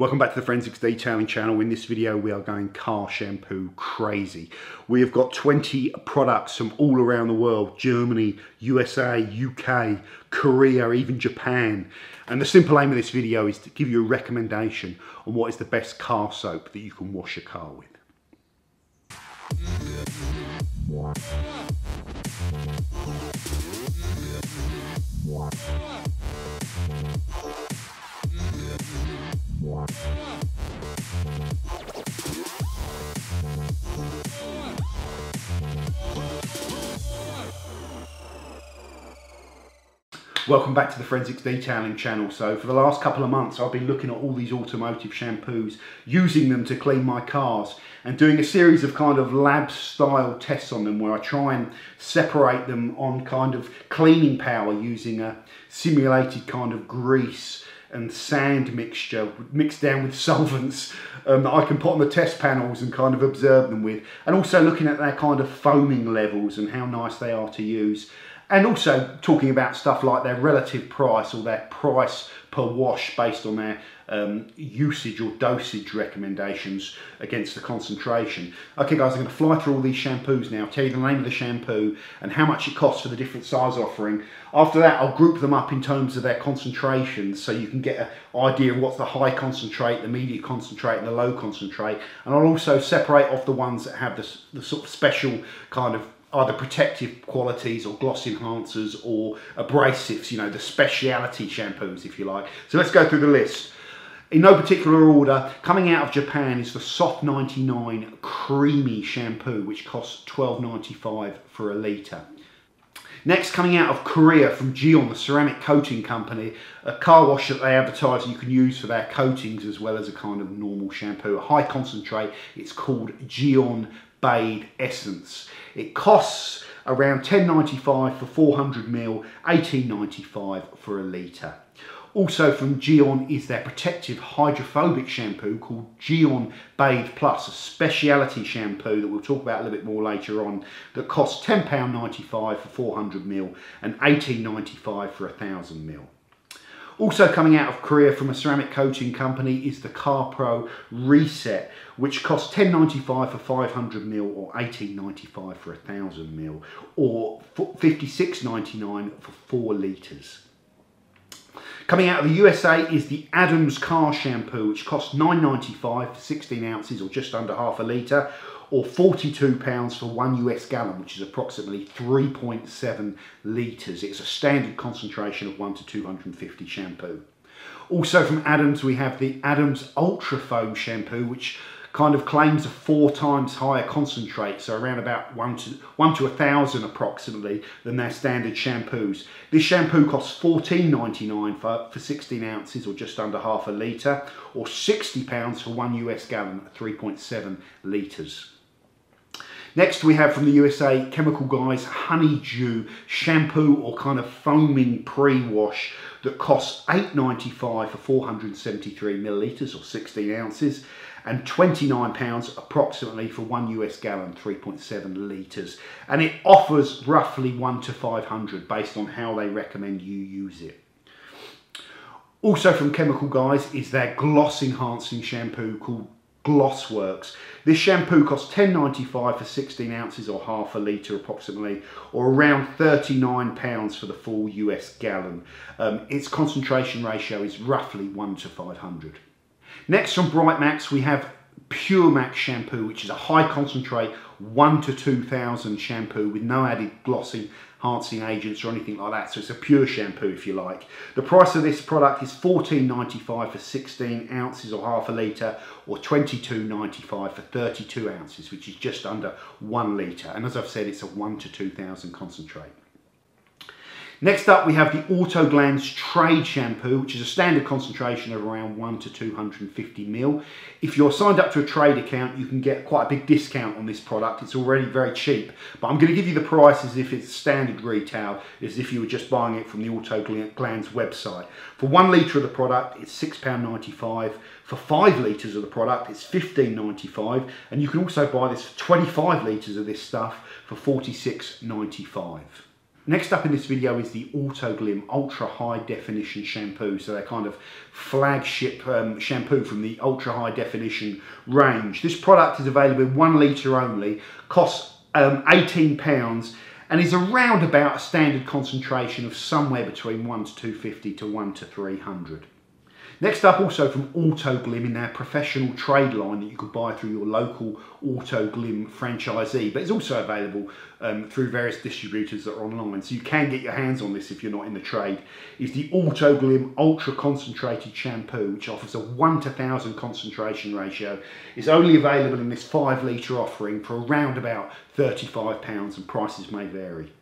Welcome back to the Forensics Detailing Channel. In this video, we are going car shampoo crazy. We have got 20 products from all around the world, Germany, USA, UK, Korea, even Japan. And the simple aim of this video is to give you a recommendation on what is the best car soap that you can wash your car with. Welcome back to the Forensics Detailing Channel. So for the last couple of months I've been looking at all these automotive shampoos, using them to clean my cars and doing a series of kind of lab style tests on them where I try and separate them on kind of cleaning power using a simulated kind of grease and sand mixture mixed down with solvents that I can put on the test panels and kind of observe them with, and also looking at their kind of foaming levels and how nice they are to use, and also talking about stuff like their relative price or their price per wash based on their usage or dosage recommendations against the concentration. Okay guys, I'm going to fly through all these shampoos now, tell you the name of the shampoo and how much it costs for the different size offering. After that I'll group them up in terms of their concentrations so you can get an idea of what's the high concentrate, the medium concentrate and the low concentrate, and I'll also separate off the ones that have the sort of special kind of either protective qualities or gloss enhancers or abrasives, you know, the speciality shampoos if you like. So let's go through the list. In no particular order, coming out of Japan is the Soft 99 Creamy Shampoo, which costs $12.95 for a litre. Next, coming out of Korea from Gyeon, the ceramic coating company, a car wash that they advertise you can use for their coatings as well as a kind of normal shampoo, a high concentrate. It's called Gyeon Bath Essence. It costs around $10.95 for 400ml, $18.95 for a litre. Also from Gyeon is their protective hydrophobic shampoo called Gyeon Bade Plus, a speciality shampoo that we'll talk about a little bit more later on, that costs £10.95 for 400ml and $18.95 for 1000ml. Also coming out of Korea from a ceramic coating company is the CarPro Reset, which costs $10.95 for 500ml or $18.95 for 1000ml, or $56.99 for 4 litres. Coming out of the USA is the Adams Car Shampoo, which costs $9.95 for 16 ounces or just under half a litre, or £42 for 1 US gallon, which is approximately 3.7 litres. It's a standard concentration of 1 to 250 shampoo. Also from Adams we have the Adams Ultra Foam Shampoo, which kind of claims a 4 times higher concentrate, so around about 1 to 1,000 approximately than their standard shampoos. This shampoo costs $14.99 for 16 ounces or just under half a litre, or £60 for 1 US gallon, 3.7 litres. Next we have from the USA Chemical Guys Honeydew Shampoo, or kind of foaming pre-wash, that costs $8.95 for 473 millilitres or 16 ounces and £29 approximately for 1 US gallon, 3.7 litres. And it offers roughly 1 to 500 based on how they recommend you use it. Also from Chemical Guys is their gloss enhancing shampoo called GlossWorkz. This shampoo costs $10.95 for 16 ounces or half a litre approximately, or around £39 for the full US gallon. Its concentration ratio is roughly 1 to 500. Next from Britemax we have Puremax shampoo, which is a high concentrate 1 to 2,000 shampoo with no added glossing enhancing agents or anything like that, so it's a pure shampoo if you like. The price of this product is $14.95 for 16 ounces or half a litre, or $22.95 for 32 ounces, which is just under 1 litre, and as I've said, it's a 1 to 2,000 concentrate. Next up we have the Autoglanz Trade Shampoo, which is a standard concentration of around 1 to 250 ml. If you're signed up to a trade account, you can get quite a big discount on this product. It's already very cheap, but I'm going to give you the price as if it's standard retail, as if you were just buying it from the Autoglanz website. For 1 litre of the product, it's £6.95. For 5 litres of the product, it's £15.95. And you can also buy this for 25 litres of this stuff for £46.95. Next up in this video is the Autoglym Ultra High Definition Shampoo. So their kind of flagship shampoo from the Ultra High Definition range. This product is available in 1 litre only, costs £18 and is around about a standard concentration of somewhere between 1 to 250 to 1 to 300. Next up, also from Autoglym in their professional trade line that you could buy through your local Autoglym franchisee, but it's also available through various distributors that are online, so you can get your hands on this if you're not in the trade, is the Autoglym Ultra Concentrated Shampoo, which offers a 1 to 1,000 concentration ratio. It's only available in this 5 litre offering for around about £35 and prices may vary.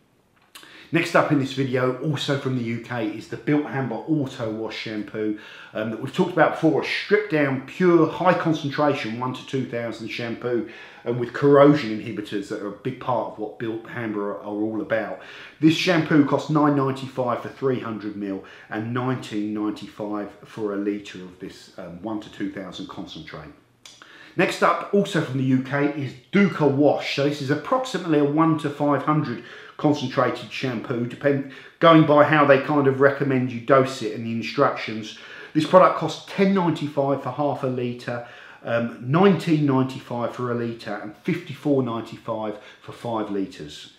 Next up in this video, also from the UK, is the Bilt Hamber Auto Wash Shampoo that we've talked about before, a stripped down, pure, high concentration 1 to 2,000 shampoo and with corrosion inhibitors that are a big part of what Bilt Hamber are all about. This shampoo costs £9.95 for 300ml and £19.95 for a litre of this 1 to 2,000 concentrate. Next up, also from the UK, is Duka Wash. So this is approximately a 1 to 500 concentrated shampoo, going by how they kind of recommend you dose it and the instructions. This product costs £10.95 for half a litre, £19.95 for a litre and £54.95 for 5 litres.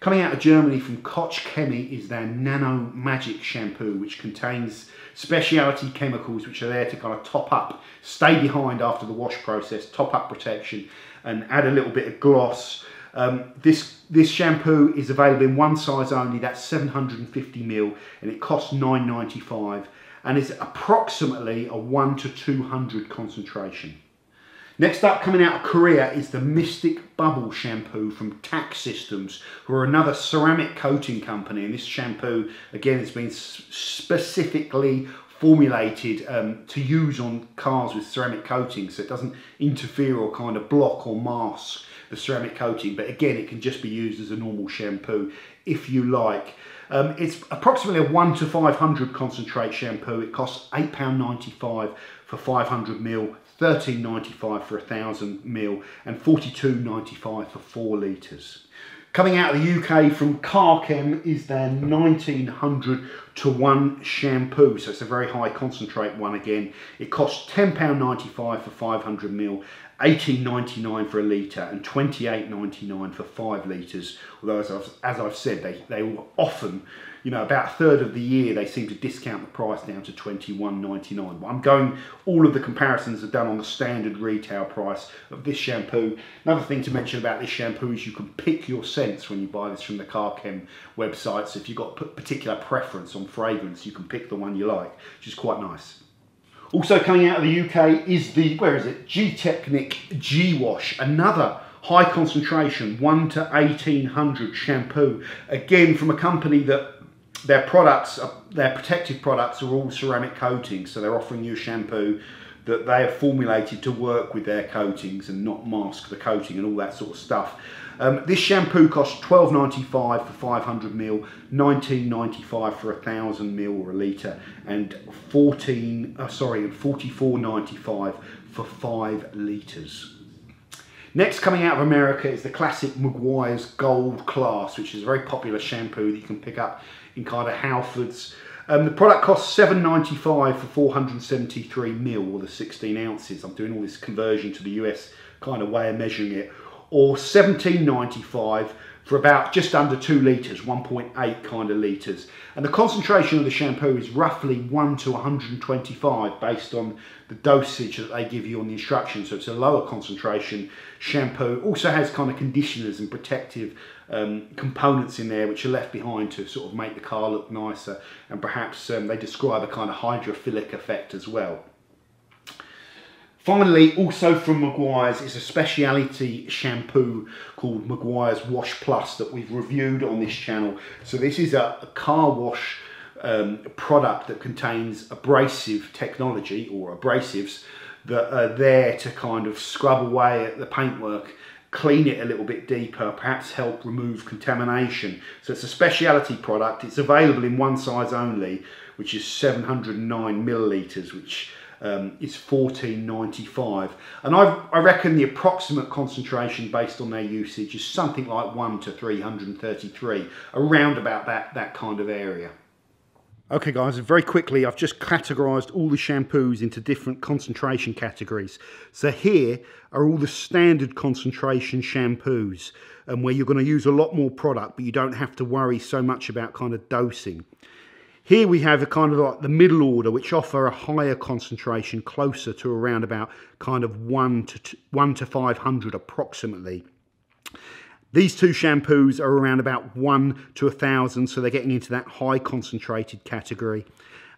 Coming out of Germany from Koch Chemie is their Nano Magic shampoo, which contains specialty chemicals which are there to kind of top up, stay behind after the wash process, top up protection and add a little bit of gloss. This shampoo is available in one size only, that's 750ml, and it costs £9.95 and is approximately a 1 to 200 concentration. Next up, coming out of Korea, is the Mystic Bubble Shampoo from TAC Systems, who are another ceramic coating company. And this shampoo, again, has been specifically formulated to use on cars with ceramic coating, so it doesn't interfere or kind of block or mask the ceramic coating. But again, it can just be used as a normal shampoo if you like. It's approximately a 1 to 500 concentrate shampoo. It costs £8.95 for 500ml, £13.95 for 1,000ml and £42.95 for 4 litres. Coming out of the UK from Car Chem is their 1900 to 1 shampoo, so it's a very high concentrate one again. It costs £10.95 for 500ml, £18.99 for a litre and £28.99 for 5 litres, although as I've said, they will often, you know, about a third of the year they seem to discount the price down to £21.99. But I'm going, all of the comparisons are done on the standard retail price of this shampoo. Another thing to mention about this shampoo is you can pick your scents when you buy this from the Car Chem website. So if you've got a particular preference on fragrance, you can pick the one you like, which is quite nice. Also coming out of the UK is the, G-Technic G-Wash, another high concentration 1 to 1800 shampoo. Again, from a company that their protective products are all ceramic coatings, so they're offering you a shampoo that they have formulated to work with their coatings and not mask the coating and all that sort of stuff. This shampoo costs £12.95 for 500ml, £19.95 for 1,000ml or a litre, and £44.95 for 5 litres. Next, coming out of America, is the classic Meguiar's Gold Class, which is a very popular shampoo that you can pick up in kind of Halfords. The product costs $7.95 for 473ml, or the 16 ounces. I'm doing all this conversion to the US kind of way of measuring it. Or $17.95 for about just under 2 litres, 1.8 kind of litres. And the concentration of the shampoo is roughly 1 to 125 based on the dosage that they give you on the instructions. So it's a lower concentration shampoo. Also has kind of conditioners and protective components in there which are left behind to sort of make the car look nicer. And perhaps they describe a kind of hydrophilic effect as well. Finally, also from Meguiar's, is a speciality shampoo called Meguiar's Wash Plus that we've reviewed on this channel. So this is a car wash product that contains abrasive technology, or abrasives, that are there to kind of scrub away at the paintwork, clean it a little bit deeper, perhaps help remove contamination. So it's a speciality product. It's available in one size only, which is 709 millilitres, which is $14.95, and I reckon the approximate concentration based on their usage is something like 1 to 333, around about that kind of area. Okay guys, and very quickly I've just categorized all the shampoos into different concentration categories. So here are all the standard concentration shampoos, and where you're going to use a lot more product but you don't have to worry so much about kind of dosing. Here we have a kind of like the middle order, which offer a higher concentration, closer to around about kind of 1 to 500 approximately. These two shampoos are around about 1 to 1,000, so they're getting into that high concentrated category.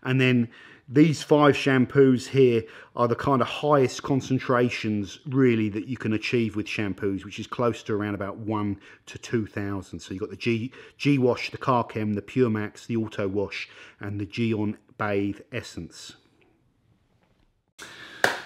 And then these 5 shampoos here are the kind of highest concentrations really that you can achieve with shampoos, which is close to around about 1 to 2,000. So you've got the G-Wash, the Car Chem, the Puremax, the Auto Wash, and the Gyeon Bath Essence.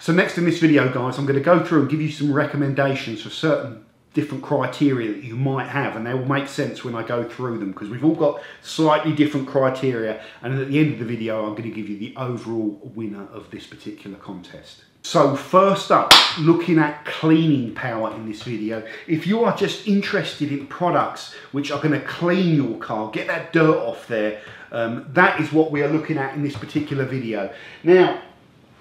So next in this video, guys, I'm going to go through and give you some recommendations for certain different criteria that you might have, and they will make sense when I go through them, because we've all got slightly different criteria, and at the end of the video I'm going to give you the overall winner of this particular contest. So first up, looking at cleaning power in this video. If you are just interested in products which are going to clean your car, get that dirt off there, that is what we are looking at in this particular video. Now,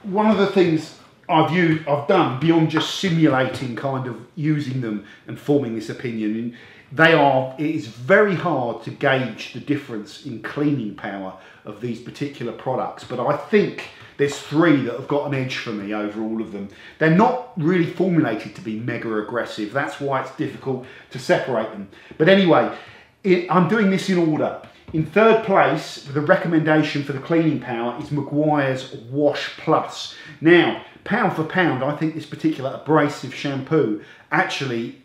one of the things I've done beyond just simulating kind of using them and forming this opinion, it is very hard to gauge the difference in cleaning power of these particular products, but I think there's 3 that have got an edge for me over all of them. They're not really formulated to be mega aggressive, that's why it's difficult to separate them. But anyway, I'm doing this in order. In third place, the recommendation for the cleaning power is Meguiar's Wash Plus. Now, pound for pound, I think this particular abrasive shampoo actually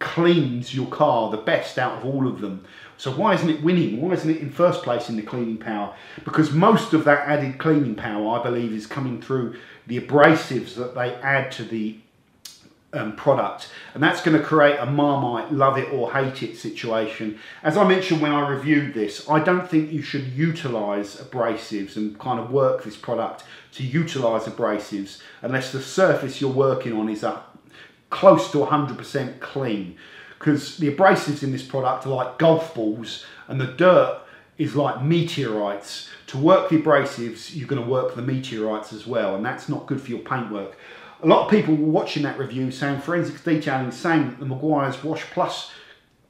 cleans your car the best out of all of them. So why isn't it winning? Why isn't it in first place in the cleaning power? Because most of that added cleaning power, I believe, is coming through the abrasives that they add to the product, and that's going to create a Marmite love it or hate it situation. As I mentioned when I reviewed this, I don't think you should utilize abrasives and kind of work this product to utilize abrasives unless the surface you're working on is up close to 100% clean, because the abrasives in this product are like golf balls and the dirt is like meteorites. To work the abrasives, you're going to work the meteorites as well, and that's not good for your paintwork. A lot of people were watching that review saying Forensics Detailing saying that the Meguiar's Wash Plus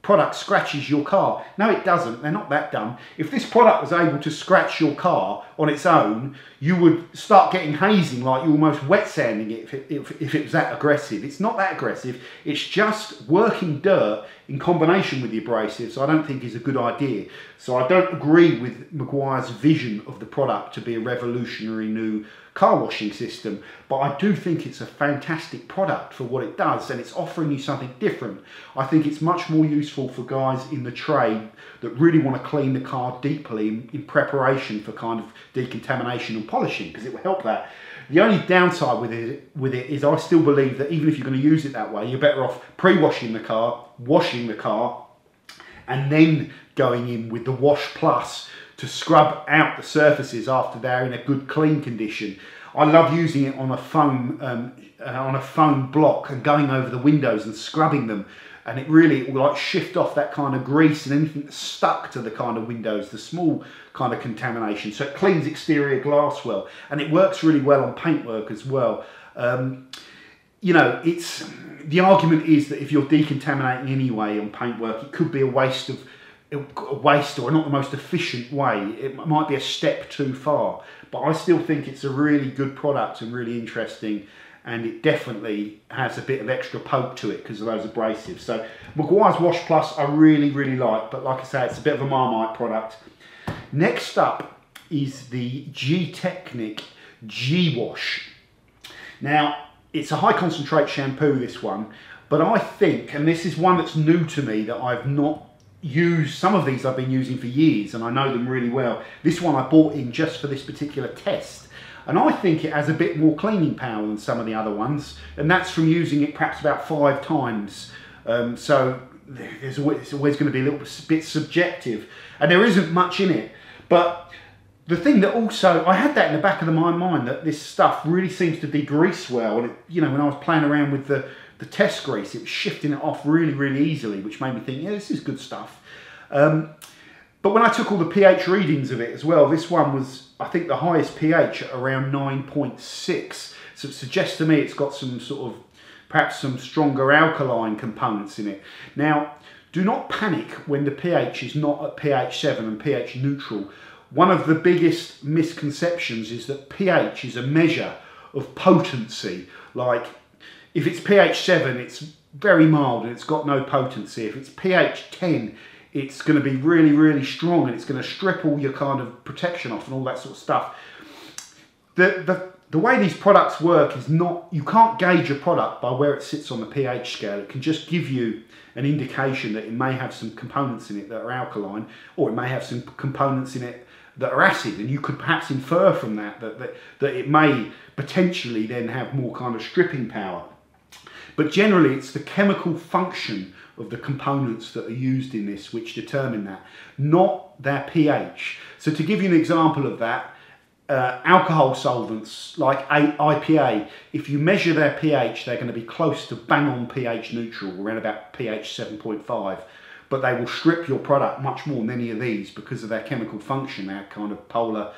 product scratches your car. No, it doesn't. They're not that dumb. If this product was able to scratch your car on its own, you would start getting hazing, like you're almost wet sanding it if it was that aggressive. It's not that aggressive. It's just working dirt in combination with the abrasives I don't think is a good idea. So I don't agree with Meguiar's vision of the product to be a revolutionary new car washing system, but I do think it's a fantastic product for what it does, and it's offering you something different. I think it's much more useful for guys in the trade that really want to clean the car deeply in preparation for kind of decontamination and polishing, because it will help that. The only downside with it is I still believe that even if you're going to use it that way, you're better off pre-washing the car, washing the car, and then going in with the Wash Plus to scrub out the surfaces after they're in a good clean condition. I love using it on a foam block and going over the windows and scrubbing them, and it will like shift off that kind of grease and anything that's stuck to the kind of windows, the small kind of contamination. So it cleans exterior glass well, and it works really well on paintwork as well. You know, the argument is that if you're decontaminating anyway on paintwork, it could be a waste or not the most efficient way. It might be a step too far, but I still think it's a really good product and really interesting, and it definitely has a bit of extra poke to it because of those abrasives. So Meguiar's Wash Plus I really, really like, but like I say, it's a bit of a Marmite product. Next up is the G-Technic G-Wash. Now, it's a high concentrate shampoo, this one, but I think, and this is one that's new to me that I've not use some of these I've been using for years and I know them really well. This one I bought in just for this particular test, and I think it has a bit more cleaning power than some of the other ones, and that's from using it perhaps about 5 times. So it's always going to be a little bit subjective, and there isn't much in it, but The thing that also, I had that in the back of my mind, that this stuff really seems to degrease well, and it, you know, when I was playing around with the test grease, it was shifting it off really, really easily, which made me think, yeah, this is good stuff. But when I took all the pH readings of it as well, this one was, I think, the highest pH at around 9.6. So it suggests to me it's got some sort of, perhaps some stronger alkaline components in it. Now, do not panic when the pH is not at pH 7 and pH neutral. One of the biggest misconceptions is that pH is a measure of potency. Like, if it's pH 7, it's very mild and it's got no potency. If it's pH 10, it's going to be really, really strong and it's going to strip all your kind of protection off and all that sort of stuff. The way these products work is not, you can't gauge a product by where it sits on the pH scale. It can just give you an indication that it may have some components in it that are alkaline, or it may have some components in it that are acid, and you could perhaps infer from that that it may potentially then have more kind of stripping power. But generally it's the chemical function of the components that are used in this which determine that, not their pH. So to give you an example of that, alcohol solvents like IPA, if you measure their pH, they're going to be close to bang on pH neutral, around about pH 7.5, but they will strip your product much more than any of these because of their chemical function, their kind of polar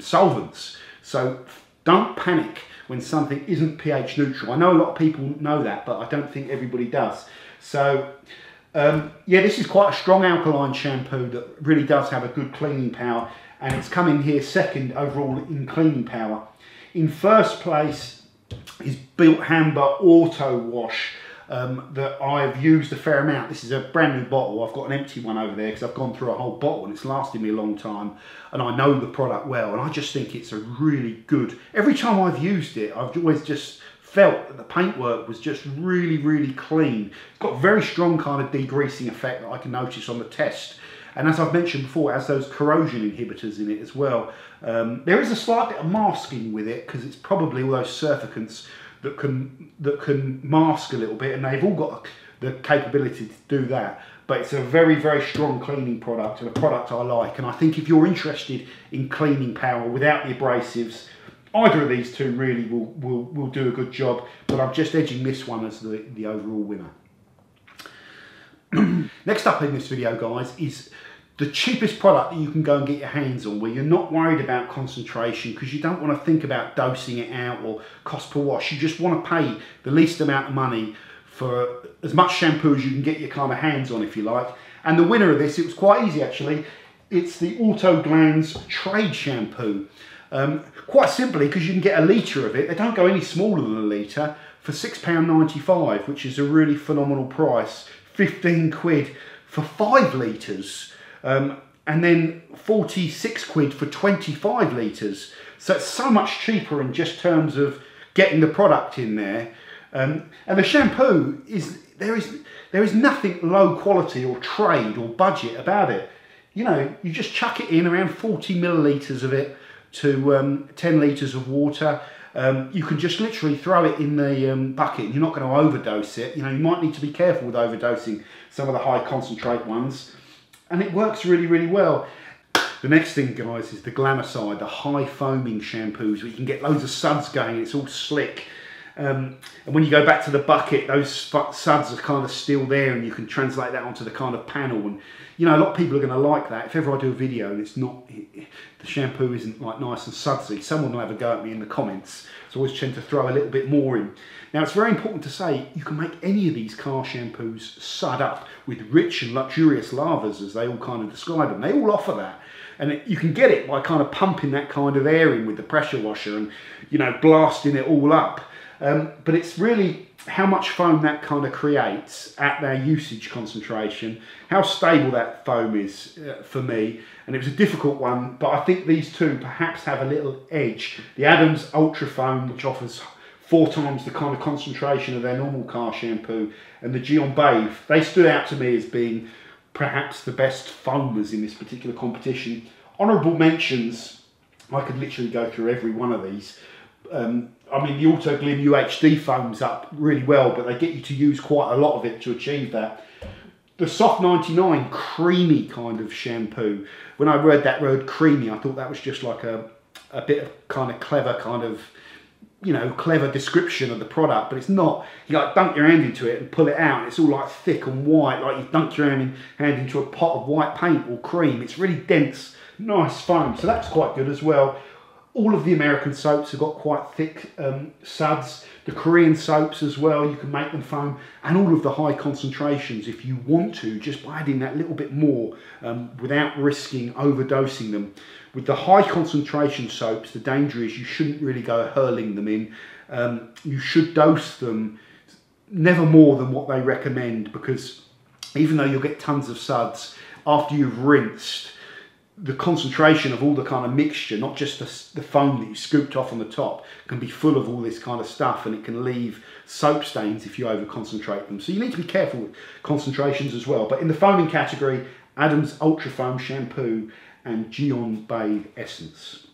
solvents. So don't panic when something isn't pH neutral. I know a lot of people know that, but I don't think everybody does. So yeah, this is quite a strong alkaline shampoo that really does have a good cleaning power. And it's coming here second overall in cleaning power. In first place is Bilt Hamber Auto Wash that I've used a fair amount. This is a brand new bottle. I've got an empty one over there because I've gone through a whole bottle and it's lasted me a long time. And I know the product well, and I just think it's a really good. Every time I've used it, I've always just felt that the paintwork was just really, really clean. It's got a very strong kind of degreasing effect that I can notice on the test. And as I've mentioned before, it has those corrosion inhibitors in it as well. There is a slight bit of masking with it because it's probably all those surfactants that can mask a little bit, and they've all got the capability to do that. But it's a very, very strong cleaning product, and a product I like. And I think if you're interested in cleaning power without the abrasives, either of these two really will do a good job. But I'm just edging this one as the overall winner. Next up in this video, guys, is the cheapest product that you can go and get your hands on, where you're not worried about concentration because you don't want to think about dosing it out or cost per wash. You just want to pay the least amount of money for as much shampoo as you can get your kind of hands on, if you like. And the winner of this, it was quite easy actually, it's the Autoglynz Trade Shampoo. Quite simply because you can get a litre of it. They don't go any smaller than a litre for £6.95, which is a really phenomenal price. 15 quid for 5 litres, and then 46 quid for 25 litres. So it's so much cheaper in just terms of getting the product in there. And the shampoo, there is nothing low quality or trade or budget about it. You know, you just chuck it in, around 40 millilitres of it to 10 litres of water. You can just literally throw it in the bucket and you're not going to overdose it. You know, you might need to be careful with overdosing some of the high concentrate ones. And it works really, really well. The next thing, guys, is the glamour side, the high foaming shampoos where you can get loads of suds going. It's all slick. And when you go back to the bucket, those suds are kind of still there, and you can translate that onto the kind of panel. And you know, a lot of people are going to like that. If ever I do a video and it's not, the shampoo isn't like nice and sudsy, someone will have a go at me in the comments. So I always tend to throw a little bit more in. Now, it's very important to say you can make any of these car shampoos sud up with rich and luxurious lavas, as they all kind of describe them. They all offer that. And you can get it by kind of pumping that kind of air in with the pressure washer and, you know, blasting it all up. But it's really how much foam that kind of creates at their usage concentration, how stable that foam is for me. And it was a difficult one, but I think these two perhaps have a little edge. The Adams Ultra Foam, which offers 4 times the kind of concentration of their normal car shampoo, and the Gyeon Bath, they stood out to me as being perhaps the best foamers in this particular competition. Honourable mentions, I could literally go through every one of these. I mean, the Autoglym UHD foams up really well, but they get you to use quite a lot of it to achieve that. the Soft 99 creamy kind of shampoo. When I read that word creamy, I thought that was just like a bit of kind of clever clever description of the product, but it's not. You like dunk your hand into it and pull it out and it's all like thick and white, like you've dunked your hand into a pot of white paint or cream. It's really dense, nice foam, so that's quite good as well. All of the American soaps have got quite thick suds, the Korean soaps as well, you can make them foam, and all of the high concentrations if you want to, just by adding that little bit more without risking overdosing them. With the high concentration soaps, the danger is you shouldn't really go hurling them in. You should dose them never more than what they recommend, because even though you'll get tons of suds, after you've rinsed, the concentration of all the kind of mixture, not just the foam that you scooped off on the top, can be full of all this kind of stuff, and it can leave soap stains if you over concentrate them. So you need to be careful with concentrations as well. But in the foaming category, Adams Ultra Foam Shampoo and Gyeon Bath Essence.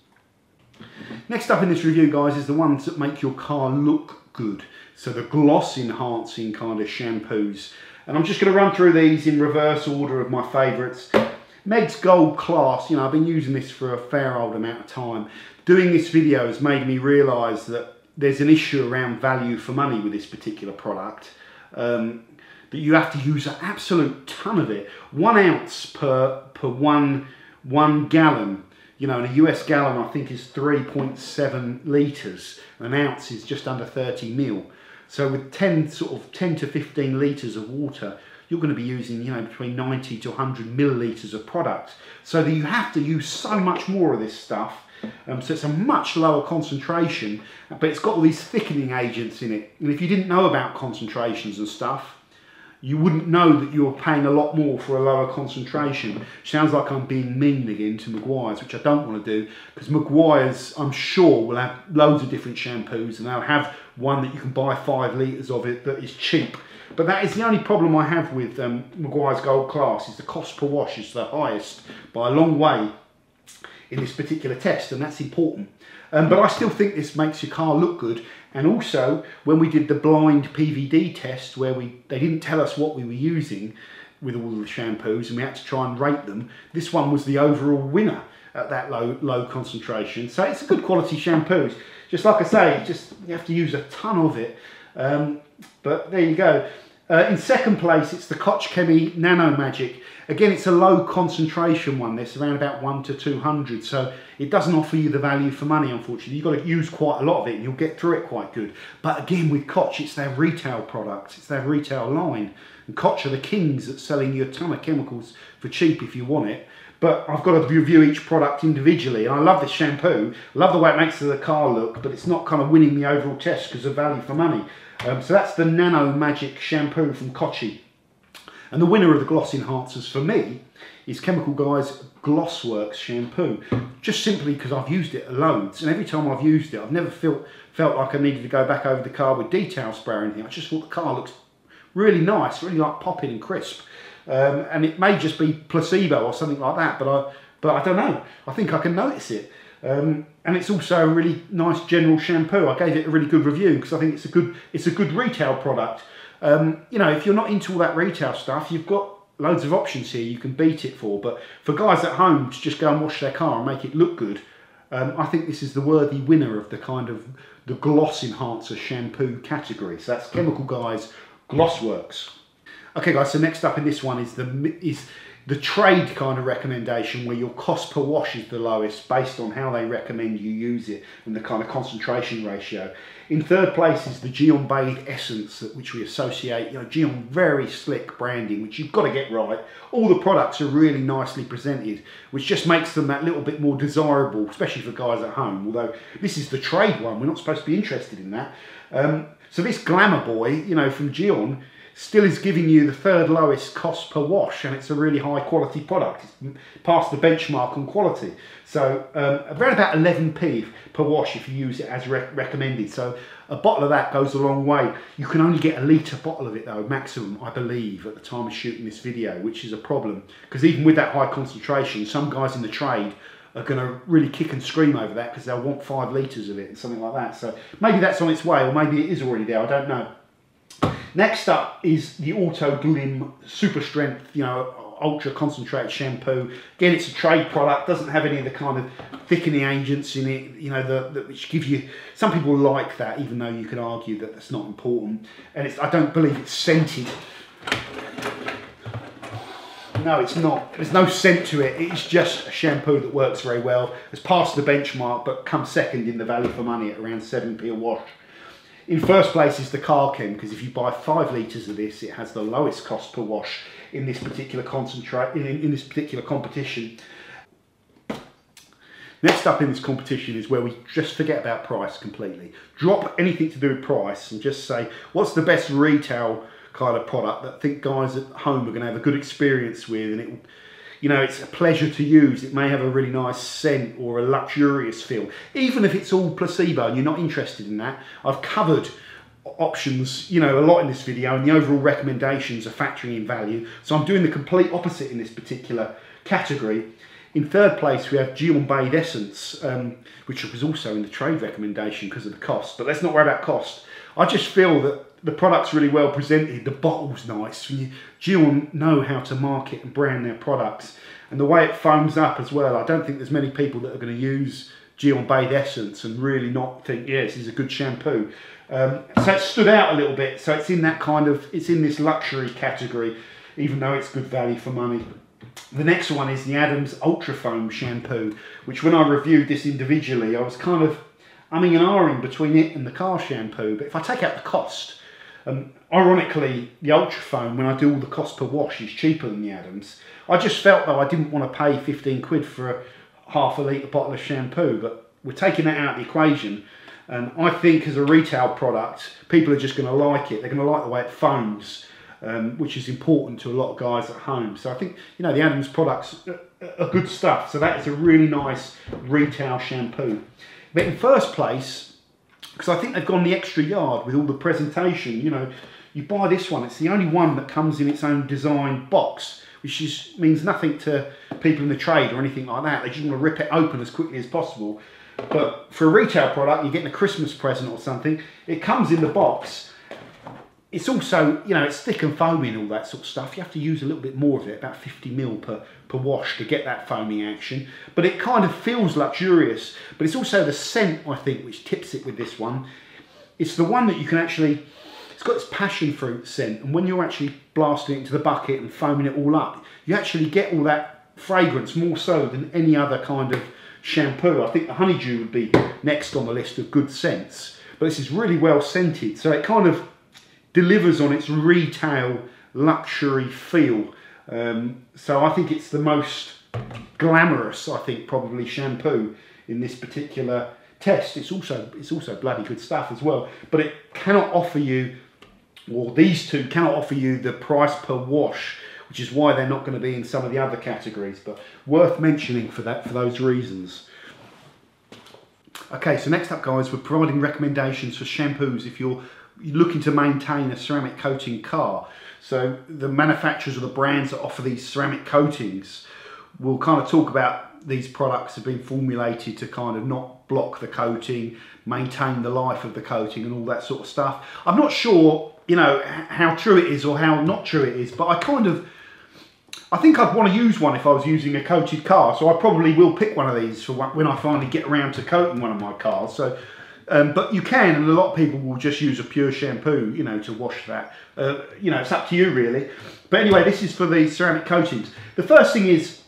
Next up in this review, guys, is the ones that make your car look good. So the gloss enhancing kind of shampoos. And I'm just going to run through these in reverse order of my favourites. Meg's Gold Class, you know, I've been using this for a fair old amount of time. Doing this video has made me realise that there's an issue around value for money with this particular product. That you have to use an absolute ton of it. 1 ounce per one gallon, you know, and a US gallon I think is 3.7 litres. An ounce is just under 30 mil. So with 10 to 15 litres of water, you're going to be using, you know, between 90 to 100 millilitres of product. So that you have to use so much more of this stuff. So it's a much lower concentration, but it's got all these thickening agents in it. And if you didn't know about concentrations and stuff, you wouldn't know that you're paying a lot more for a lower concentration. Sounds like I'm being mean again to Meguiar's, which I don't want to do, because Meguiar's, I'm sure, will have loads of different shampoos, and they'll have one that you can buy 5 litres of it that is cheap. But that is the only problem I have with Meguiar's Gold Class, is the cost per wash is the highest by a long way in this particular test, and that's important. But I still think this makes your car look good. And also, when we did the blind PVD test, where they didn't tell us what we were using with all the shampoos, and we had to try and rate them, this one was the overall winner at that low concentration. So it's a good quality shampoo. Just like I say, you have to use a ton of it. But there you go. In second place, it's the Koch Chemie Nano Magic. Again, it's a low concentration one. It's around about 1 to 200, so it doesn't offer you the value for money, unfortunately. You've got to use quite a lot of it and you'll get through it quite good. But again, with Koch, it's their retail product. It's their retail line. And Koch are the kings at selling you a ton of chemicals for cheap if you want it. But I've got to review each product individually. And I love this shampoo. I love the way it makes the car look, but it's not kind of winning the overall test because of value for money. So that's the Nano Magic shampoo from Kochi. And the winner of the gloss enhancers for me is Chemical Guys GlossWorkz shampoo, just simply because I've used it loads, and every time I've used it, I've never felt like I needed to go back over the car with detail spray or anything. I just thought the car looks really nice, really like popping and crisp, and it may just be placebo or something like that, but I don't know. I think I can notice it. And it's also a really nice general shampoo. I gave it a really good review because I think it's a good retail product. You know, if you're not into all that retail stuff, you've got loads of options here you can beat it for. But for guys at home to just go and wash their car and make it look good, I think this is the worthy winner of the kind of the gloss enhancer shampoo category. So that's Chemical Guys GlossWorkz. Okay, guys. So next up in this one is the trade kind of recommendation, where your cost per wash is the lowest based on how they recommend you use it and the kind of concentration ratio. In third place is the Gyeon Bath Essence, which we associate, you know, Gyeon, very slick branding, which you've got to get right. All the products are really nicely presented, which just makes them that little bit more desirable, especially for guys at home, although this is the trade one. We're not supposed to be interested in that. So this Glamour Boy, you know, from Gyeon, still is giving you the third lowest cost per wash, and it's a really high quality product. It's past the benchmark on quality. So around about 11p per wash if you use it as recommended. So a bottle of that goes a long way. You can only get a litre bottle of it though, maximum, I believe, at the time of shooting this video, which is a problem. Because even with that high concentration, some guys in the trade are going to really kick and scream over that because they'll want 5 litres of it and something like that. So maybe that's on its way, or maybe it is already there, I don't know. Next up is the Autoglym Super Strength, Ultra Concentrated Shampoo. Again, it's a trade product, doesn't have any of the kind of thickening agents in it, which give you, some people like that, even though you can argue that that's not important. And it's, I don't believe it's scented. No, it's not. There's no scent to it. It's just a shampoo that works very well. It's passed the benchmark, but comes second in the value for money at around 7p a wash. In first place is the Car Chem, because if you buy 5 litres of this, it has the lowest cost per wash in this particular concentrate, in this particular competition. Next up in this competition is where we just forget about price completely. Drop anything to do with price and just say, what's the best retail kind of product that I think guys at home are going to have a good experience with, and it, it's a pleasure to use. It may have a really nice scent or a luxurious feel. Even if it's all placebo and you're not interested in that, I've covered options, a lot in this video, and the overall recommendations are factoring in value. So I'm doing the complete opposite in this particular category. In third place, we have Gyeon Bath Essence, which was also in the trade recommendation because of the cost. But let's not worry about cost. I just feel that the product's really well presented, the bottle's nice. Gyeon know how to market and brand their products. And the way it foams up as well, I don't think there's many people that are going to use Gyeon Bath Essence and really not think, yeah, this is a good shampoo. So it stood out a little bit. So it's in that kind of, it's in this luxury category, even though it's good value for money. The next one is the Adams Ultra Foam Shampoo, which when I reviewed this individually, I was kind of umming and ahhing between it and the car shampoo. But if I take out the cost, ironically, the Ultra Foam, when I do all the cost per wash, is cheaper than the Adams. I just felt, though, I didn't want to pay 15 quid for a half a litre bottle of shampoo, but we're taking that out of the equation. And I think as a retail product, people are just going to like it. They're going to like the way it foams, which is important to a lot of guys at home. So I think, the Adams products are good stuff. So that is a really nice retail shampoo. But in first place, because I think they've gone the extra yard with all the presentation, you buy this one, it's the only one that comes in its own design box, which is, means nothing to people in the trade or anything like that. They just want to rip it open as quickly as possible. But for a retail product, you're getting a Christmas present or something, it comes in the box. It's also, it's thick and foamy and all that sort of stuff. You have to use a little bit more of it, about 50 ml per wash to get that foaming action. But it kind of feels luxurious. But it's also the scent, I think, which tips it with this one. It's the one that you can actually, it's got this passion fruit scent. And when you're actually blasting it into the bucket and foaming it all up, you actually get all that fragrance more so than any other kind of shampoo. I think the honeydew would be next on the list of good scents. But this is really well scented. So it kind of delivers on its retail luxury feel. So I think it's the most glamorous, probably shampoo in this particular test. It's also bloody good stuff as well. But it cannot offer you, or these two cannot offer you, the price per wash, which is why they're not going to be in some of the other categories. But worth mentioning for that, for those reasons. Okay, so next up, guys, we're providing recommendations for shampoos if you're looking to maintain a ceramic coating car. So the manufacturers or the brands that offer these ceramic coatings will kind of talk about these products have been formulated to kind of not block the coating, maintain the life of the coating and all that sort of stuff. I'm not sure, how true it is or how not true it is, but I think I'd want to use one if I was using a coated car. So I probably will pick one of these for when I finally get around to coating one of my cars. So but you can, and a lot of people will just use a pure shampoo, to wash that. It's up to you, really. But anyway, this is for the ceramic coatings. The first thing is,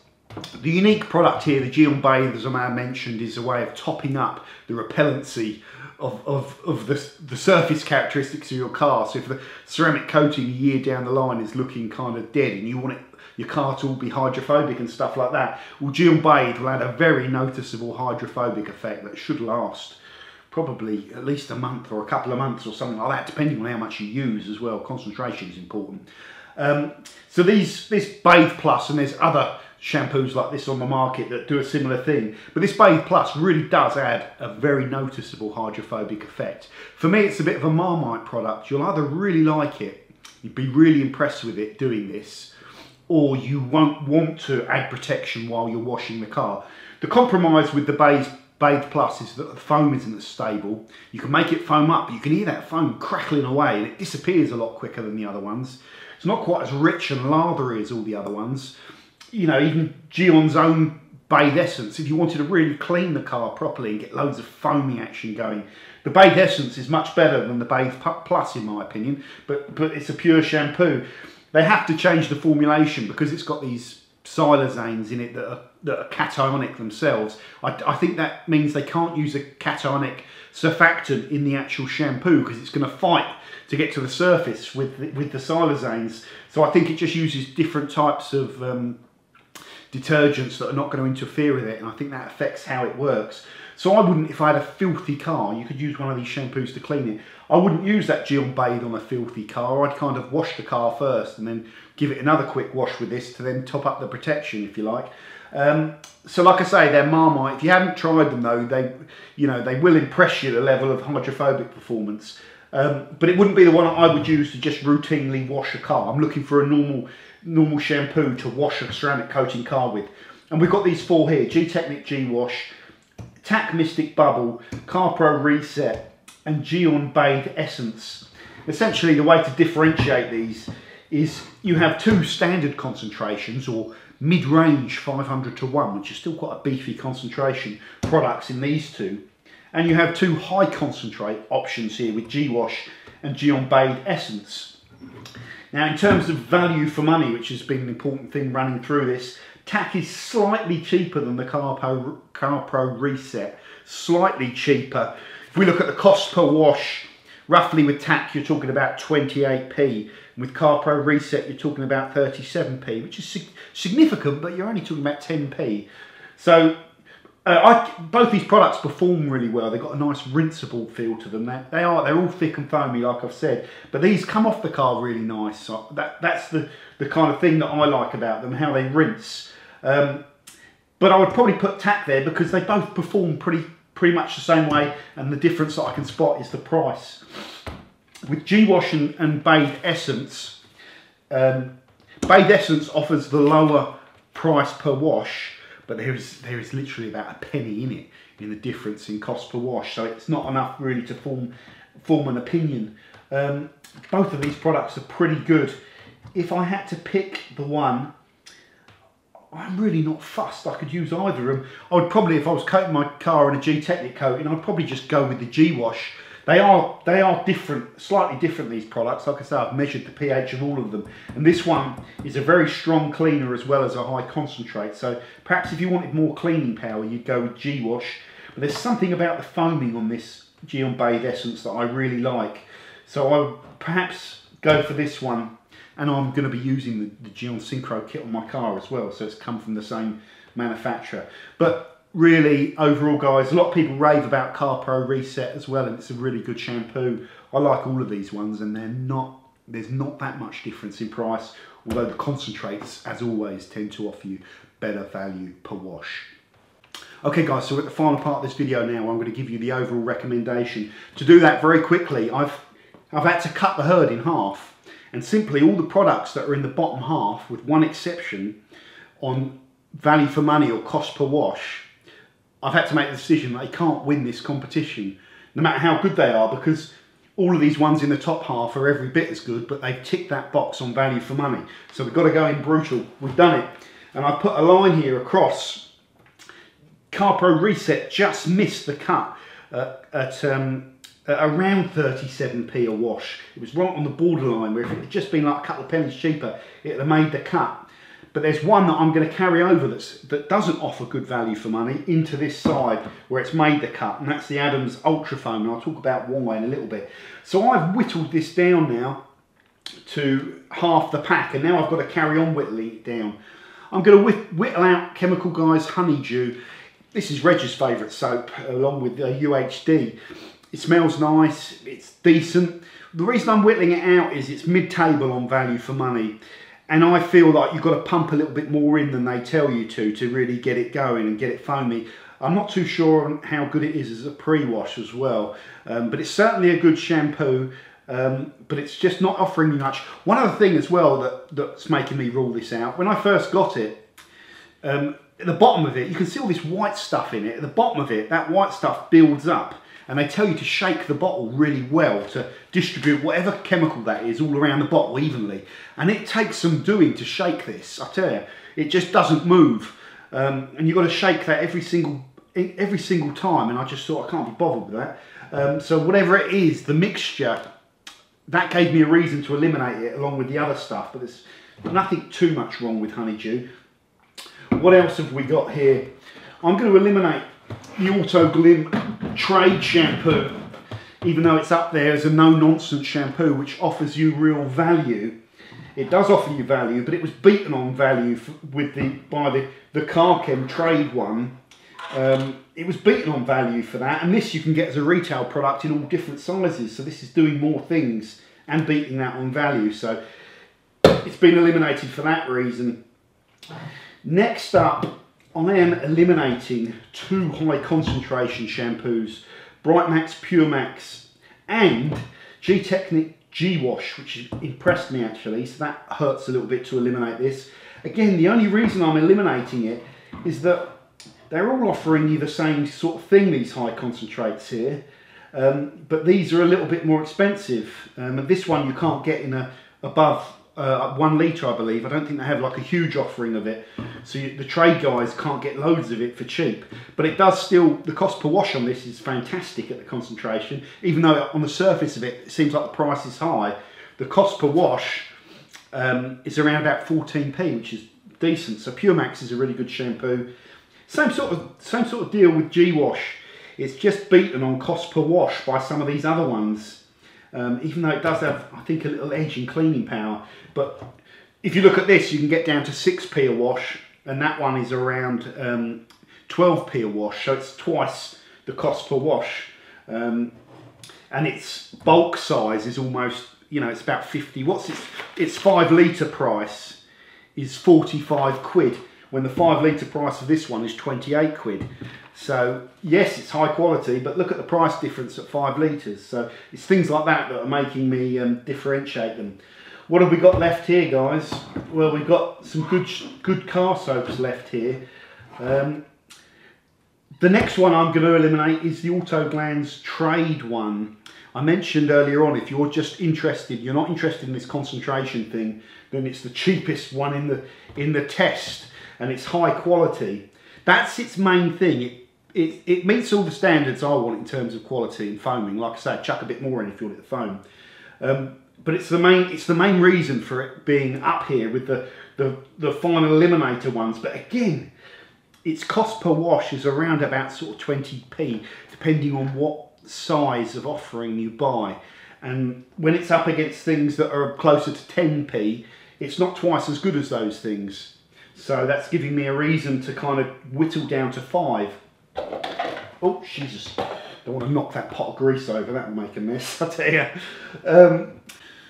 the unique product here, the Gyeon Bath, as I mentioned, is a way of topping up the repellency of the surface characteristics of your car. So if the ceramic coating a year down the line is looking kind of dead and you want it, your car to all be hydrophobic and stuff like that, well, Gyeon Bath will add a very noticeable hydrophobic effect that should last probably at least a month or a couple of months or something like that, depending on how much you use as well. Concentration is important. So this Bade Plus, and there's other shampoos like this on the market that do a similar thing, but this Bade Plus really does add a very noticeable hydrophobic effect. For me, it's a bit of a Marmite product. You'll either really like it, you'd be really impressed with it doing this, or you won't want to add protection while you're washing the car. The compromise with the Bade Bade Plus is that the foam isn't as stable. You can make it foam up, but you can hear that foam crackling away and it disappears a lot quicker than the other ones. It's not quite as rich and lathery as all the other ones. You know, even Gyeon's own Bath Essence, if you wanted to really clean the car properly and get loads of foamy action going, the Bath Essence is much better than the Bath Plus in my opinion, but it's a pure shampoo. They have to change the formulation because it's got these siloxanes in it that are cationic themselves. I think that means they can't use a cationic surfactant in the actual shampoo because it's going to fight to get to the surface with the siloxanes. So I think it just uses different types of detergents that are not going to interfere with it, and I think that affects how it works. So I wouldn't, if I had a filthy car, you could use one of these shampoos to clean it. I wouldn't use that Gyeon Bade on a filthy car. I'd kind of wash the car first and then give it another quick wash with this to then top up the protection, if you like. So like I say, they're Marmite. If you haven't tried them though, they will impress you at the level of hydrophobic performance. But it wouldn't be the one I would use to just routinely wash a car. I'm looking for a normal shampoo to wash a ceramic coating car with. And we've got these four here: G-Technic, G-Wash, TAC Mystic Bubble, CarPro Reset, and Gyeon Bath Essence. Essentially, the way to differentiate these is you have two standard concentrations, or mid-range 500:1, which is still quite a beefy concentration, products in these two. And you have two high concentrate options here with G-Wash and Gyeon Bath Essence. Now, in terms of value for money, which has been an important thing running through this, TAC is slightly cheaper than the CarPro Reset, slightly cheaper. If we look at the cost per wash, roughly with TAC you're talking about 28p, and with CarPro Reset you're talking about 37p, which is significant, but you're only talking about 10p. So both these products perform really well. They've got a nice rinseable feel to them. They're all thick and foamy, like I've said, but these come off the car really nice. So that's the kind of thing that I like about them, how they rinse. But I would probably put TAC there because they both perform pretty much the same way, and the difference that I can spot is the price. With G-Wash and Bade Essence, Bade Essence offers the lower price per wash, but there is literally about a penny in it, in the difference in cost per wash, so it's not enough really to form an opinion. Both of these products are pretty good. If I had to pick the one, I'm really not fussed. I could use either of them. I would probably, if I was coating my car in a G-Technic coating, I'd probably just go with the G-Wash. They are different, slightly different, these products. Like I say, I've measured the pH of all of them. And this one is a very strong cleaner as well as a high concentrate. So perhaps if you wanted more cleaning power, you'd go with G-Wash. But there's something about the foaming on this Gyeon Bath Essence that I really like. So I would perhaps go for this one. And I'm going to be using the Gyeon Synchro kit on my car as well. So it's come from the same manufacturer. But really, overall, guys, a lot of people rave about CarPro Reset as well, and it's a really good shampoo. I like all of these ones, and there's not that much difference in price, although the concentrates, as always, tend to offer you better value per wash. Okay, guys, so we're at the final part of this video now. I'm going to give you the overall recommendation. To do that very quickly, I've had to cut the herd in half, and simply all the products that are in the bottom half, with one exception, on value for money or cost per wash, I've had to make the decision that they can't win this competition, no matter how good they are, because all of these ones in the top half are every bit as good, but they've ticked that box on value for money. So we've got to go in brutal. We've done it. And I put a line here across. CarPro Reset just missed the cut at around 37p a wash. It was right on the borderline, where if it had just been like a couple of pennies cheaper, it would have made the cut. But there's one that I'm going to carry over that doesn't offer good value for money into this side where it's made the cut, and that's the Adams Ultra Foam, and I'll talk about why in a little bit. So I've whittled this down now to half the pack, and now I've got to carry on whittling it down. I'm going to whittle out Chemical Guys Honeydew. This is Reg's favourite soap, along with UHD. It smells nice, it's decent. The reason I'm whittling it out is it's mid-table on value for money. And I feel like you've got to pump a little bit more in than they tell you to really get it going and get it foamy. I'm not too sure on how good it is as a pre-wash as well. But it's certainly a good shampoo, but it's just not offering me much. One other thing as well that's making me rule this out: when I first got it, at the bottom of it, you can see all this white stuff in it. At the bottom of it, that white stuff builds up, and they tell you to shake the bottle really well to distribute whatever chemical that is all around the bottle evenly. And it takes some doing to shake this, I tell you. It just doesn't move. And you've got to shake that every single time, and I just thought I can't be bothered with that. So whatever it is, the mixture, that gave me a reason to eliminate it along with the other stuff, but there's nothing too much wrong with Honeydew. What else have we got here? I'm going to eliminate the Autoglym Trade Shampoo, even though it's up there as a no-nonsense shampoo which offers you real value. It does offer you value, but it was beaten on value by the Car Chem Trade one. It was beaten on value for that, and this you can get as a retail product in all different sizes, so this is doing more things and beating that on value, so it's been eliminated for that reason. Next up, I am eliminating two high concentration shampoos, Britemax, Puremax and G-Technic G-Wash, which impressed me actually, so that hurts a little bit to eliminate this. Again, the only reason I'm eliminating it is that they're all offering you the same sort of thing, these high concentrates here, but these are a little bit more expensive. And this one you can't get in above 1 litre, I believe. I don't think they have like a huge offering of it, so the trade guys can't get loads of it for cheap. But it does still, the cost per wash on this is fantastic at the concentration, even though on the surface of it, it seems like the price is high. The cost per wash is around about 14p, which is decent. So Puremax is a really good shampoo. Same sort of deal with G-Wash. It's just beaten on cost per wash by some of these other ones, even though it does have, I think, a little edge in cleaning power. But if you look at this, you can get down to 6p a wash, and that one is around 12p a wash, so it's twice the cost per wash. And its bulk size is almost, you know, it's about 50. What's its 5 litre price is 45 quid. When the 5 litre price of this one is 28 quid. So yes, it's high quality, but look at the price difference at 5 litres. So it's things like that that are making me differentiate them. What have we got left here, guys? Well, we've got some good car soaps left here. The next one I'm going to eliminate is the Autoglanz Trade one. I mentioned earlier on, if you're just interested, you're not interested in this concentration thing, then it's the cheapest one in the test. And it's high quality. That's its main thing. It meets all the standards I want in terms of quality and foaming. Like I say, chuck a bit more in if you want it to foam. But it's the main reason for it being up here with the final eliminator ones. But again, its cost per wash is around about sort of 20p, depending on what size of offering you buy. And when it's up against things that are closer to 10p, it's not twice as good as those things. So that's giving me a reason to kind of whittle down to 5. Oh, Jesus. Don't want to knock that pot of grease over. That will make a mess, I tell you.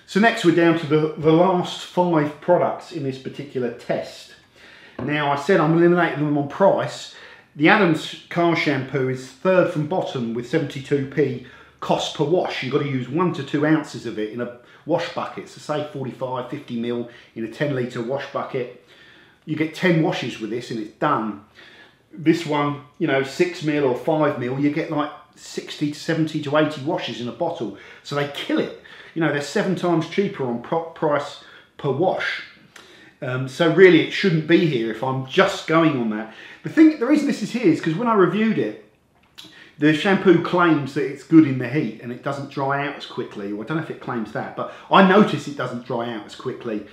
So next we're down to the last 5 products in this particular test. Now, I said I'm eliminating them on price. The Adams car shampoo is third from bottom with 72p cost per wash. You've got to use 1 to 2 ounces of it in a wash bucket. So say 45, 50 mil in a 10 litre wash bucket. You get 10 washes with this and it's done. This one, you know, 6 mil or 5 mil, you get like 60 to 70 to 80 washes in a bottle. So they kill it. You know, they're 7 times cheaper on price per wash. So really it shouldn't be here if I'm just going on that. The reason this is here is because when I reviewed it, the shampoo claims that it's good in the heat and it doesn't dry out as quickly. Well, I don't know if it claims that, but I notice it doesn't dry out as quickly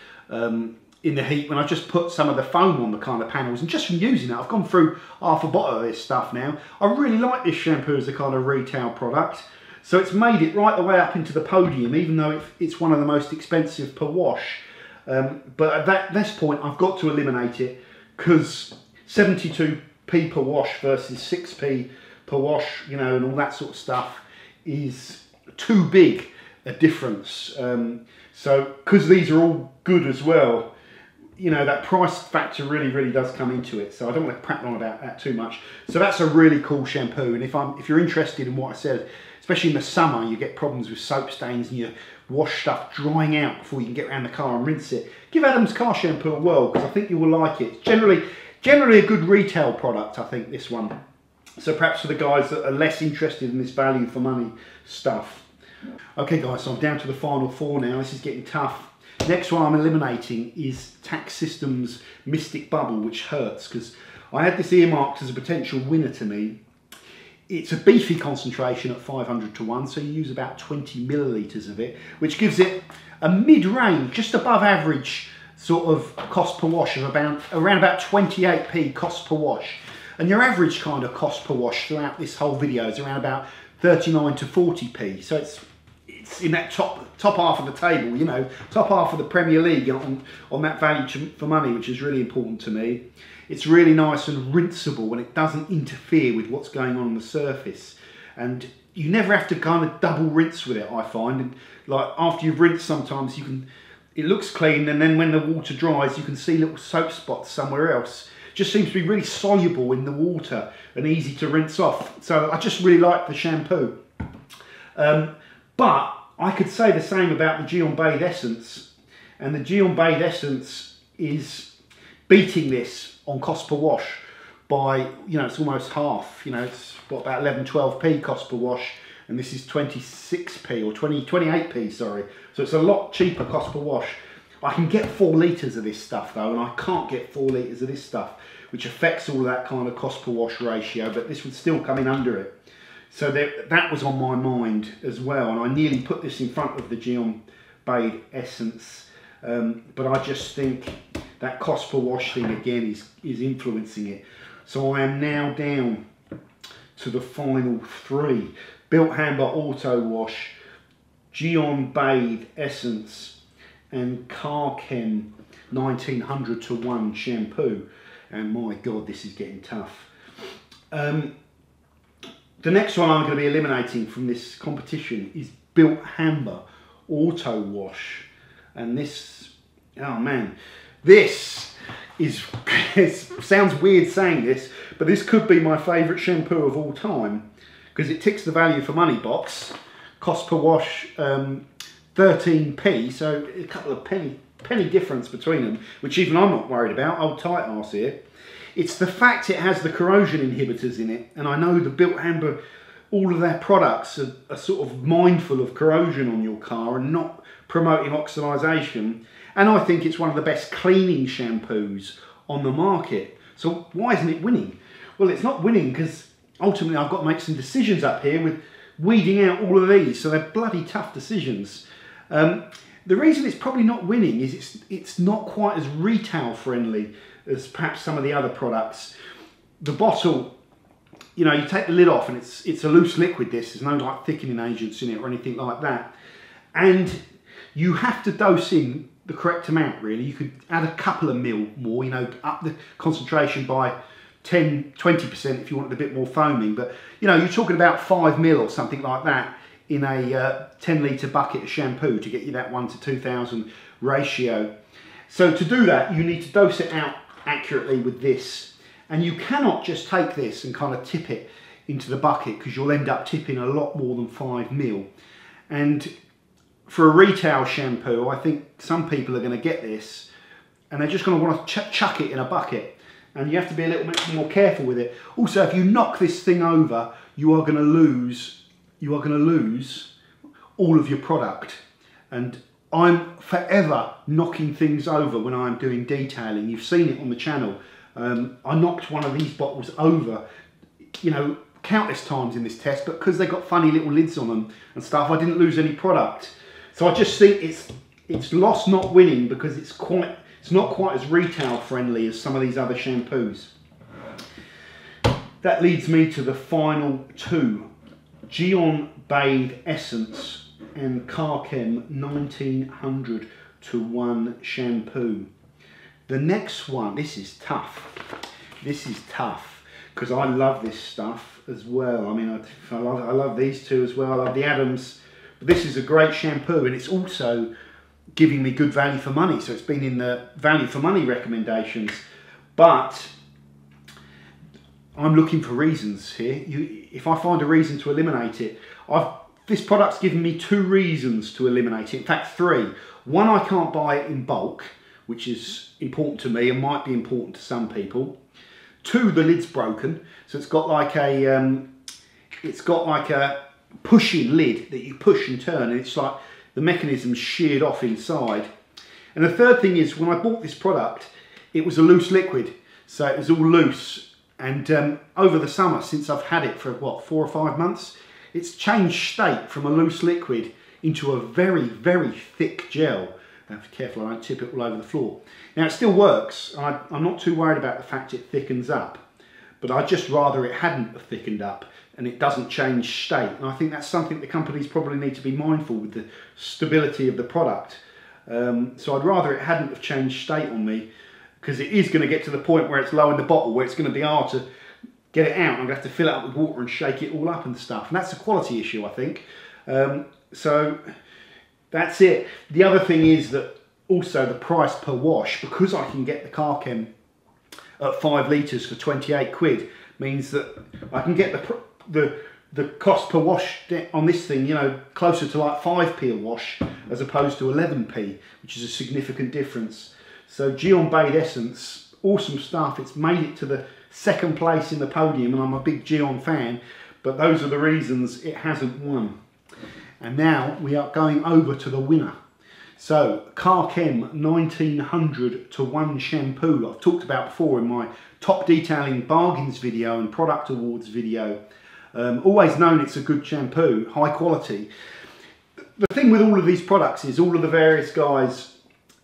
in the heat when I just put some of the foam on the kind of panels. And just from using it, I've gone through half a bottle of this stuff now. I really like this shampoo as a kind of retail product. So it's made it right the way up into the podium, even though it's one of the most expensive per wash. But at this point, I've got to eliminate it because 72p per wash versus 6p per wash, you know, and all that sort of stuff is too big a difference. So, because these are all good as well, you know, that price factor really does come into it. So I don't want to prattle on about that too much. So that's a really cool shampoo. And if you're interested in what I said, especially in the summer, you get problems with soap stains and your wash stuff drying out before you can get around the car and rinse it. Give Adam's car shampoo a whirl because I think you will like it. Generally, Generally a good retail product, I think, this one. So perhaps for the guys that are less interested in this value for money stuff. Okay guys, so I'm down to the final four now. This is getting tough. Next one I'm eliminating is TAC Systems Mystic Bubble, which hurts because I had this earmarked as a potential winner to me. It's a beefy concentration at 500 to 1, so you use about 20 millilitres of it, which gives it a mid-range, just above average sort of cost per wash of around about 28p cost per wash. And your average kind of cost per wash throughout this whole video is around about 39 to 40p. So it's in that top half of the table, you know, top half of the Premier League on that value for money, which is really important to me. It's really nice and rinseable, and it doesn't interfere with what's going on the surface. And you never have to kind of double rinse with it, I find. And like after you've rinsed, sometimes you can, it looks clean, and then when the water dries, you can see little soap spots somewhere else. Just seems to be really soluble in the water and easy to rinse off. So I just really like the shampoo. But I could say the same about the Gyeon Bath Essence, and the Gyeon Bath Essence is beating this on cost per wash by, you know, it's almost half. You know, it's what, about 11, 12p cost per wash, and this is 26p or 28p, sorry. So it's a lot cheaper cost per wash. I can get 4 litres of this stuff though, and I can't get 4 litres of this stuff, which affects all that kind of cost per wash ratio, but this would still come in under it. So that was on my mind as well, and I nearly put this in front of the Gyeon Bath Essence, but I just think that cost per wash thing again is influencing it. So I am now down to the final three. Bilt Hamber Auto Wash, Gyeon Bath Essence, and Car Chem 1900 to 1 shampoo. And my God, this is getting tough. The next one I'm going to be eliminating from this competition is Bilt Hamber Auto Wash. And this, oh man, this is, it sounds weird saying this, but this could be my favourite shampoo of all time, because it ticks the value for money box, cost per wash, 13p, so a couple of penny difference between them, which even I'm not worried about. Old tight arse here. It's the fact it has the corrosion inhibitors in it, and I know the Bilt Hamber, all of their products are sort of mindful of corrosion on your car and not promoting oxidisation, and I think it's one of the best cleaning shampoos on the market. So why isn't it winning? Well, it's not winning because ultimately I've got to make some decisions up here with weeding out all of these, so they're bloody tough decisions. The reason it's probably not winning is it's not quite as retail friendly as perhaps some of the other products. The bottle, you know, you take the lid off and it's a loose liquid, this. There's no like thickening agents in it or anything like that. And you have to dose in the correct amount really. You could add a couple of mil more, you know, up the concentration by 10, 20% if you wanted a bit more foaming. But, you know, you're talking about 5 mil or something like that in a 10 litre bucket of shampoo to get you that 1 to 2,000 ratio. So to do that, you need to dose it out accurately with this. And you cannot just take this and kind of tip it into the bucket, because you'll end up tipping a lot more than 5 mil. And for a retail shampoo, I think some people are going to get this and they're just going to want to chuck it in a bucket. And you have to be a little bit more careful with it. Also, if you knock this thing over, you are going to lose all of your product. And I'm forever knocking things over when I'm doing detailing. You've seen it on the channel. I knocked one of these bottles over, you know, countless times in this test, but because they got funny little lids on them and stuff, I didn't lose any product. So I just think it's lost not winning, because it's not quite as retail friendly as some of these other shampoos. That leads me to the final two. Gyeon Bath Essence and Car Chem 1900 to 1 shampoo. The next one, this is tough. This is tough because I love this stuff as well. I mean, I love these two as well. I love the Adams, but this is a great shampoo, and it's also giving me good value for money. So it's been in the value for money recommendations, but I'm looking for reasons here. If I find a reason to eliminate it, this product's given me 2 reasons to eliminate it. In fact, 3. One, I can't buy it in bulk, which is important to me and might be important to some people. Two, the lid's broken, so it's got like a pushing lid that you push and turn, and it's like the mechanism's sheared off inside. And the third thing is, when I bought this product, it was a loose liquid, so it was all loose. And over the summer, since I've had it for what, 4 or 5 months, it's changed state from a loose liquid into a very, very thick gel. I have to be careful I don't tip it all over the floor. Now it still works, I'm not too worried about the fact it thickens up, but I'd just rather it hadn't thickened up and it doesn't change state. And I think that's something the companies probably need to be mindful with, the stability of the product. So I'd rather it hadn't have changed state on me, because it is going to get to the point where it's low in the bottle, where it's going to be hard to get it out. I'm going to have to fill it up with water and shake it all up and stuff. And that's a quality issue, I think. So that's it. The other thing is that also the price per wash, because I can get the Car Chem at 5 litres for 28 quid, means that I can get the cost per wash on this thing, you know, closer to like 5p a wash as opposed to 11p, which is a significant difference. So Gyeon Bath Essence, awesome stuff. It's made it to the 2nd place in the podium, and I'm a big Gyeon fan, but those are the reasons it hasn't won. And now we are going over to the winner. So Car Chem 1900:1 shampoo, I've talked about before in my top detailing bargains video and product awards video. Always known it's a good shampoo, high quality. The thing with all of these products is all of the various guys,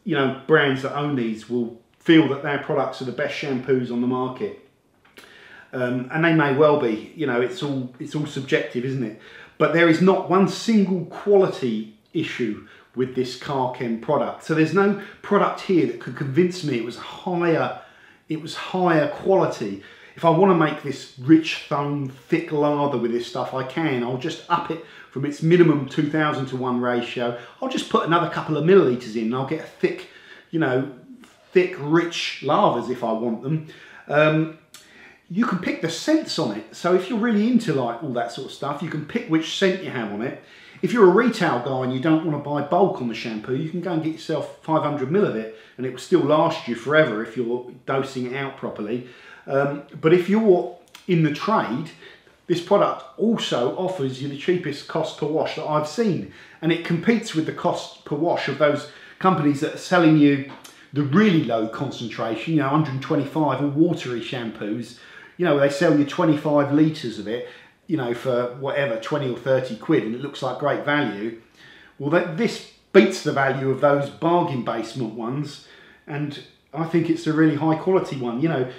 you know, brands that own these will feel that their products are the best shampoos on the market. And they may well be, you know, it's all subjective, isn't it? But there is not one single quality issue with this Car Chem product. So there's no product here that could convince me it was higher quality. If I want to make this rich, foam, thick lather with this stuff, I can. I'll just up it from its minimum 2,000:1 ratio. I'll just put another couple of millilitres in and I'll get thick, you know, thick, rich lathers if I want them. You can pick the scents on it. So if you're really into like all that sort of stuff, you can pick which scent you have on it. If you're a retail guy and you don't want to buy bulk on the shampoo, you can go and get yourself 500 ml of it and it will still last you forever if you're dosing it out properly. But if you're in the trade, this product also offers you the cheapest cost per wash that I've seen, and it competes with the cost per wash of those companies that are selling you the really low concentration, you know, 125 or watery shampoos. You know, they sell you 25 litres of it, you know, for whatever, 20 or 30 quid, and it looks like great value. Well, this beats the value of those bargain basement ones, and I think it's a really high quality one. You know,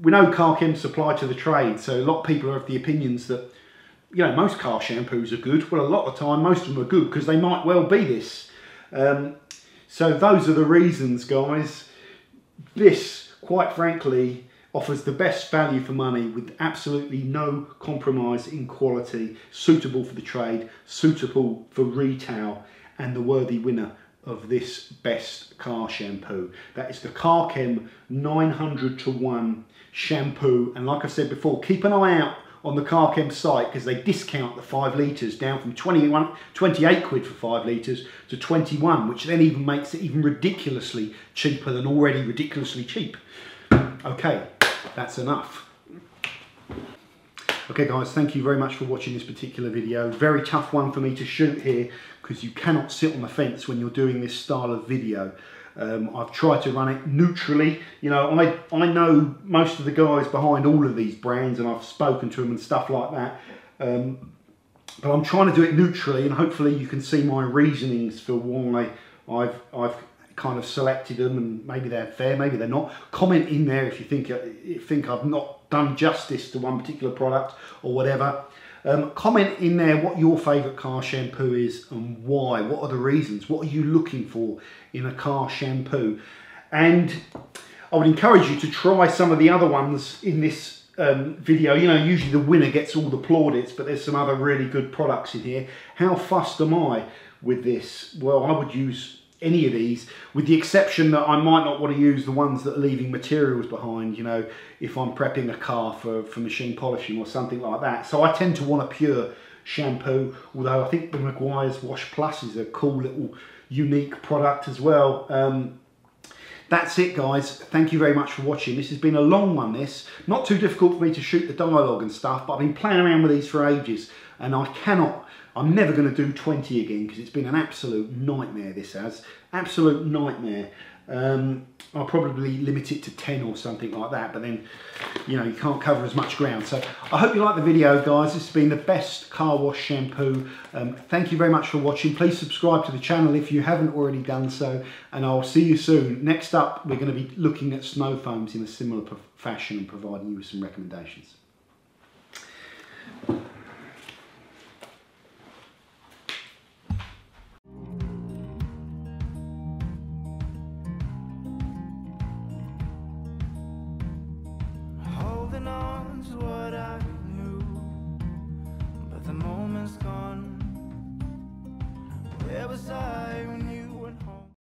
we know Car Chem supply to the trade, so a lot of people are of the opinions that, you know, most car shampoos are good. Well, a lot of the time, most of them are good because they might well be this. So those are the reasons, guys. This, quite frankly, offers the best value for money with absolutely no compromise in quality, suitable for the trade, suitable for retail, and the worthy winner of this best car shampoo. That is the Car Chem 900:1 shampoo. And like I said before, keep an eye out on the Car Chem site because they discount the 5 litres down from 28 quid for 5 litres to 21, which then even makes it even ridiculously cheaper than already ridiculously cheap. Okay, that's enough. Okay guys, thank you very much for watching this particular video. Very tough one for me to shoot here because you cannot sit on the fence when you're doing this style of video. I've tried to run it neutrally. You know, I know most of the guys behind all of these brands and I've spoken to them and stuff like that. But I'm trying to do it neutrally, and hopefully you can see my reasonings for why I've kind of selected them, and maybe they're fair, maybe they're not. Comment in there if you think I've not done justice to one particular product or whatever. Comment in there what your favourite car shampoo is and why. What are the reasons? What are you looking for in a car shampoo? And I would encourage you to try some of the other ones in this video. You know, usually the winner gets all the plaudits, but there's some other really good products in here. How fussed am I with this? Well, I would use any of these, with the exception that I might not want to use the ones that are leaving materials behind, you know, if I'm prepping a car for machine polishing or something like that. So I tend to want a pure shampoo, although I think the Meguiar's Wash Plus is a cool little unique product as well. That's it, guys. Thank you very much for watching. This has been a long one, this. Not too difficult for me to shoot the dialogue and stuff, but I've been playing around with these for ages, and I'm never going to do 20 again, because it's been an absolute nightmare, this has. Absolute nightmare. I'll probably limit it to 10 or something like that, but then, you know, you can't cover as much ground. So I hope you like the video, guys. This has been the best car wash shampoo. Thank you very much for watching. Please subscribe to the channel if you haven't already done so, and I'll see you soon. Next up, we're going to be looking at snow foams in a similar fashion and providing you with some recommendations. Side.